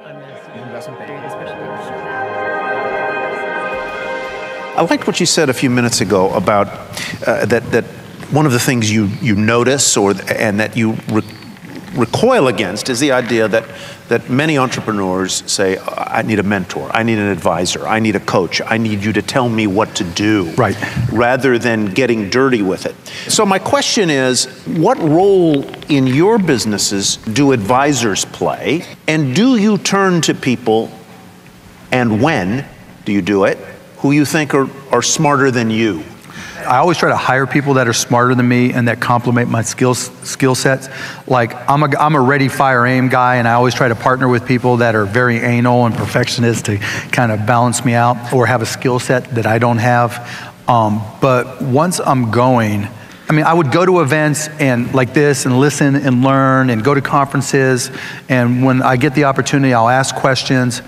investment banking, especially. I liked what you said a few minutes ago about that one of the things you notice and that you recoil against is the idea that many entrepreneurs say, I need a mentor, I need an advisor, I need a coach, I need you to tell me what to do, right, rather than getting dirty with it. So my question is, what role in your businesses do advisors play, and do you turn to people, and when do you do it, who you think are smarter than you? I always try to hire people that are smarter than me and that complement my skill sets. Like, I'm a ready, fire, aim guy, and I always try to partner with people that are very anal and perfectionist to kind of balance me out or have a skill set that I don't have. But once I'm going, I mean, I would go to events and like this and listen and learn and go to conferences. And when I get the opportunity, I'll ask questions.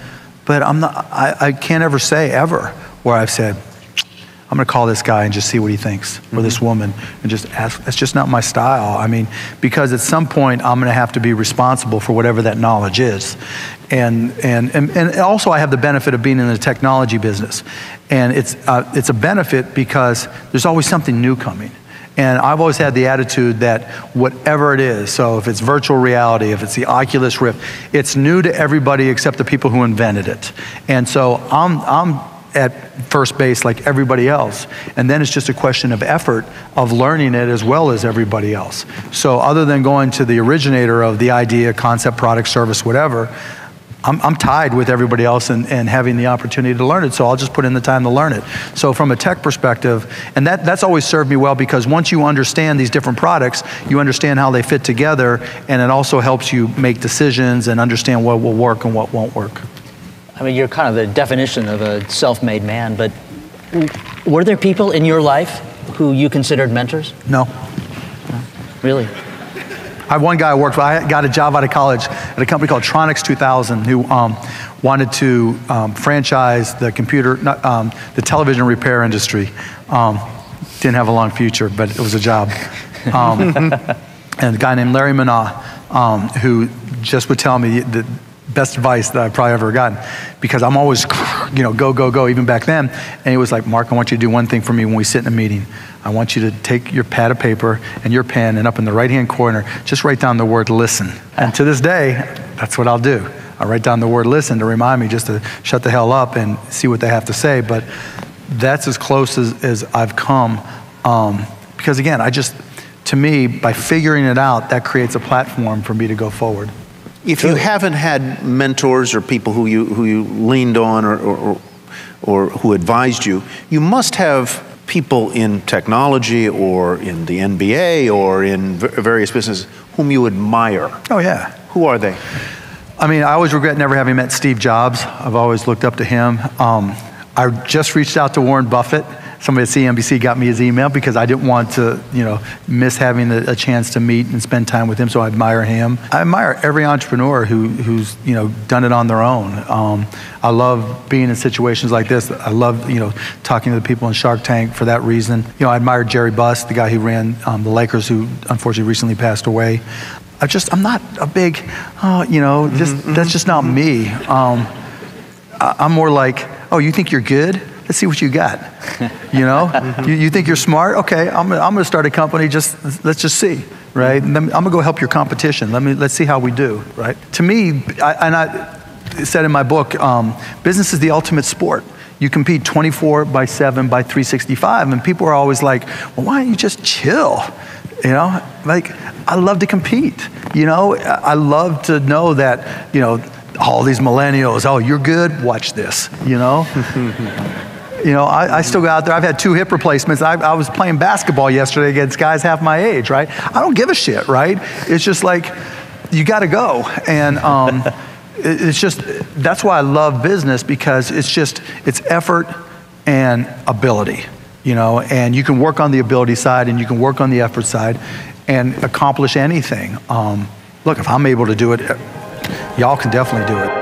But I can't ever say ever where I've said, I'm gonna call this guy and just see what he thinks, or this woman, and just ask. That's just not my style. I mean, because at some point I'm gonna have to be responsible for whatever that knowledge is. And also I have the benefit of being in the technology business. And it's a benefit because there's always something new coming. And I've always had the attitude that whatever it is, so if it's virtual reality, if it's the Oculus Rift, it's new to everybody except the people who invented it. And so I'm at first base like everybody else. And then it's just a question of effort, of learning it as well as everybody else. So other than going to the originator of the idea, concept, product, service, whatever, I'm tied with everybody else and having the opportunity to learn it. So I'll just put in the time to learn it. So from a tech perspective, and that's always served me well, because once you understand these different products, you understand how they fit together, and it also helps you make decisions and understand what will work and what won't work. I mean, you're kind of the definition of a self-made man, but were there people in your life who you considered mentors? No. No. Really? I have one guy I worked with. I got a job out of college at a company called Tronix 2000 who wanted to franchise the the television repair industry. Didn't have a long future, but it was a job. And a guy named Larry Minna who just would tell me that best advice that I've probably ever gotten, because I'm always, you know, go, go, go, even back then. And he was like, Mark, I want you to do one thing for me when we sit in a meeting. I want you to take your pad of paper and your pen, and up in the right-hand corner, just write down the word listen. And to this day, that's what I'll do. I write down the word listen to remind me just to shut the hell up and see what they have to say. But that's as close as I've come. Because again, to me, by figuring it out, that creates a platform for me to go forward. If you haven't had mentors or people who you leaned on or who advised you, you must have people in technology or in the NBA or in various businesses whom you admire. Oh yeah. Who are they? I mean, I always regret never having met Steve Jobs. I've always looked up to him. I just reached out to Warren Buffett. Somebody at CNBC got me his email because I didn't want to, you know, miss having a chance to meet and spend time with him. So I admire him. I admire every entrepreneur who's, you know, done it on their own. I love being in situations like this. I love, you know, talking to the people in Shark Tank for that reason. You know, I admire Jerry Buss, the guy who ran the Lakers, who unfortunately recently passed away. I'm not a big, you know, that's just not me. I'm more like, oh, you think you're good? Let's see what you got. You know, you think you're smart? Okay, I'm gonna start a company. Let's just see, right? And I'm gonna go help your competition. Let's see how we do, right? To me, I said in my book, business is the ultimate sport. You compete 24/7/365, and people are always like, well, why don't you just chill? You know, like, I love to compete. You know, I love to know that, you know, all these millennials, oh, you're good, watch this, you know? You know, I still go out there. I've had 2 hip replacements. I was playing basketball yesterday against guys half my age, right? I don't give a shit, right? It's just like, you gotta go. And it's just, that's why I love business, because it's effort and ability, you know? And you can work on the ability side and you can work on the effort side and accomplish anything. Look, if I'm able to do it, y'all can definitely do it.